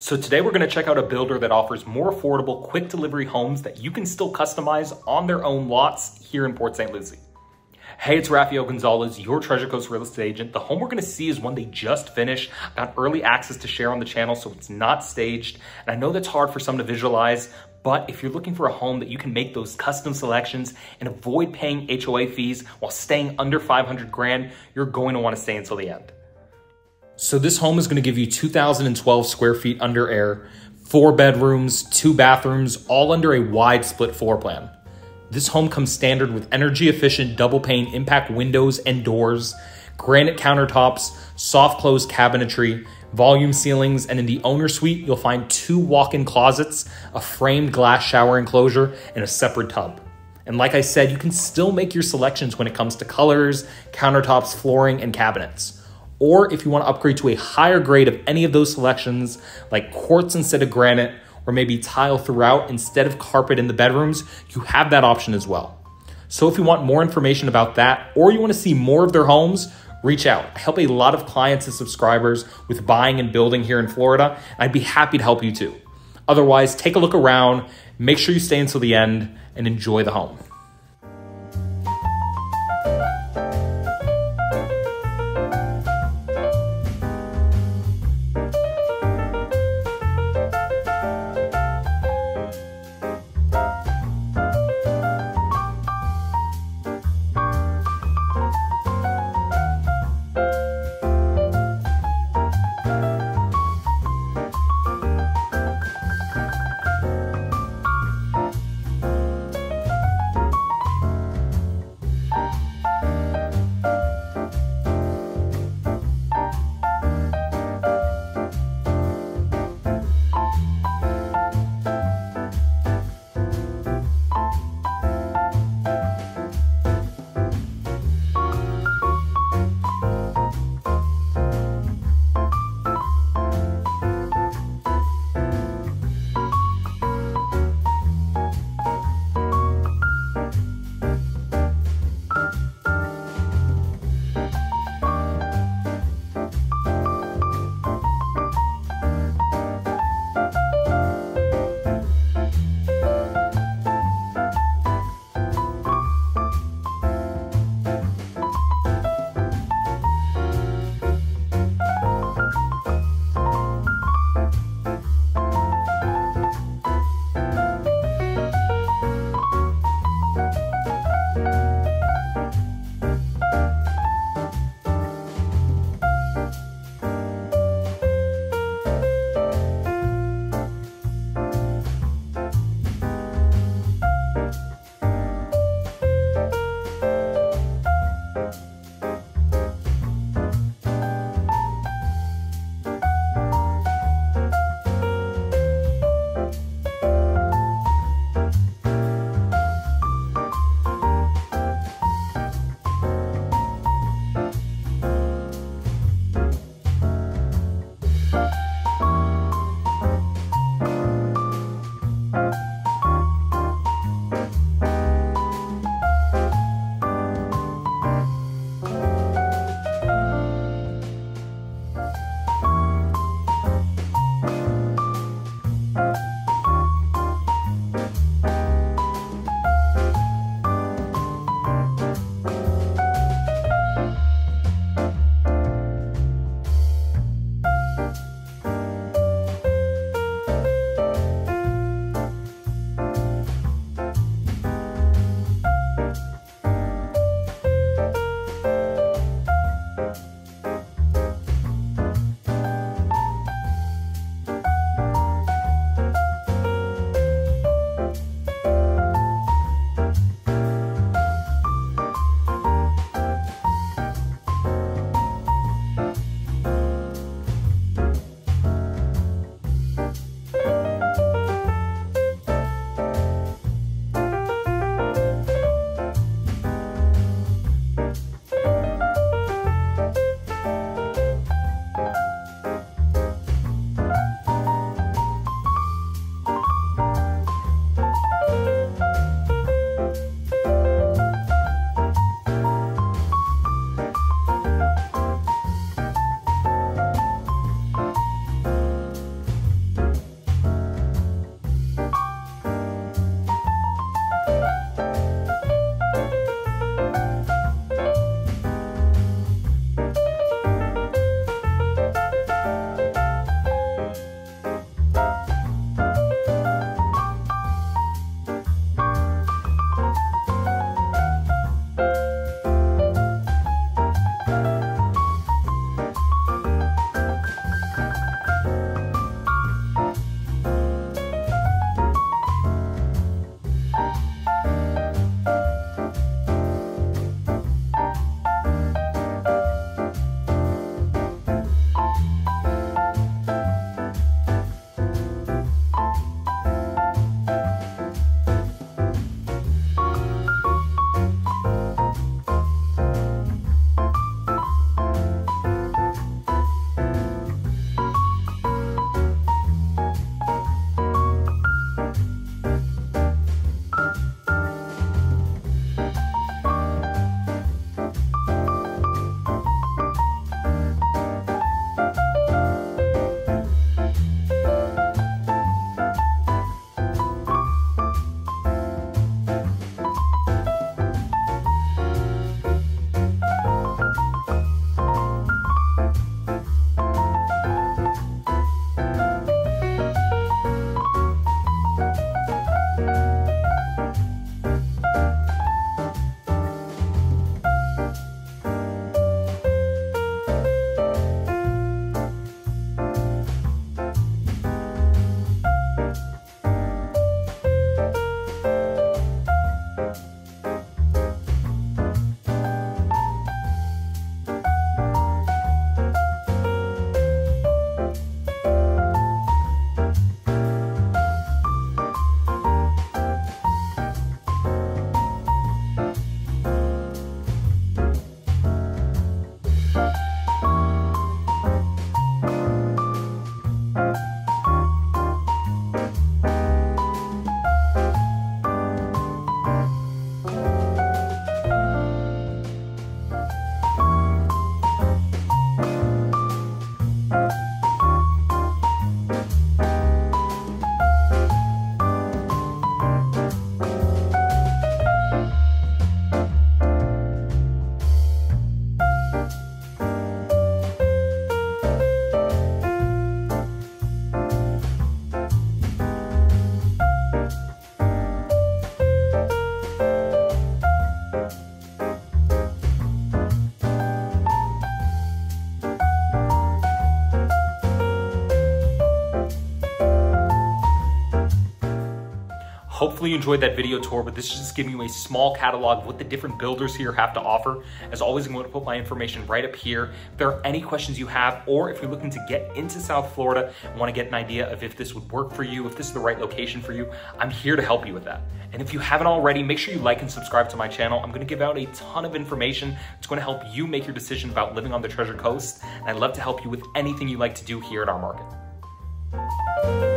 So today we're going to check out a builder that offers more affordable, quick delivery homes that you can still customize on their own lots here in Port St. Lucie. Hey, it's Raphael Gonzalez, your Treasure Coast real estate agent. The home we're going to see is one they just finished. I got early access to share on the channel, so it's not staged. And I know that's hard for some to visualize, but if you're looking for a home that you can make those custom selections and avoid paying HOA fees while staying under 500 grand, you're going to want to stay until the end. So this home is going to give you 2,012 square feet under air, 4 bedrooms, 2 bathrooms, all under a wide split floor plan. This home comes standard with energy efficient double pane impact windows and doors, granite countertops, soft close cabinetry, volume ceilings, and in the owner suite, you'll find 2 walk-in closets, a framed glass shower enclosure, and a separate tub. And like I said, you can still make your selections when it comes to colors, countertops, flooring, and cabinets. Or if you want to upgrade to a higher grade of any of those selections, like quartz instead of granite, or maybe tile throughout instead of carpet in the bedrooms, you have that option as well. So if you want more information about that, or you want to see more of their homes, reach out. I help a lot of clients and subscribers with buying and building here in Florida, and I'd be happy to help you too. Otherwise, take a look around, make sure you stay until the end, and enjoy the home. Hopefully you enjoyed that video tour, but this is just giving you a small catalog of what the different builders here have to offer. As always, I'm going to put my information right up here. If there are any questions you have, or if you're looking to get into South Florida and want to get an idea of if this would work for you, if this is the right location for you, I'm here to help you with that. And if you haven't already, make sure you like and subscribe to my channel. I'm going to give out a ton of information. It's going to help you make your decision about living on the Treasure Coast. And I'd love to help you with anything you like to do here at our market.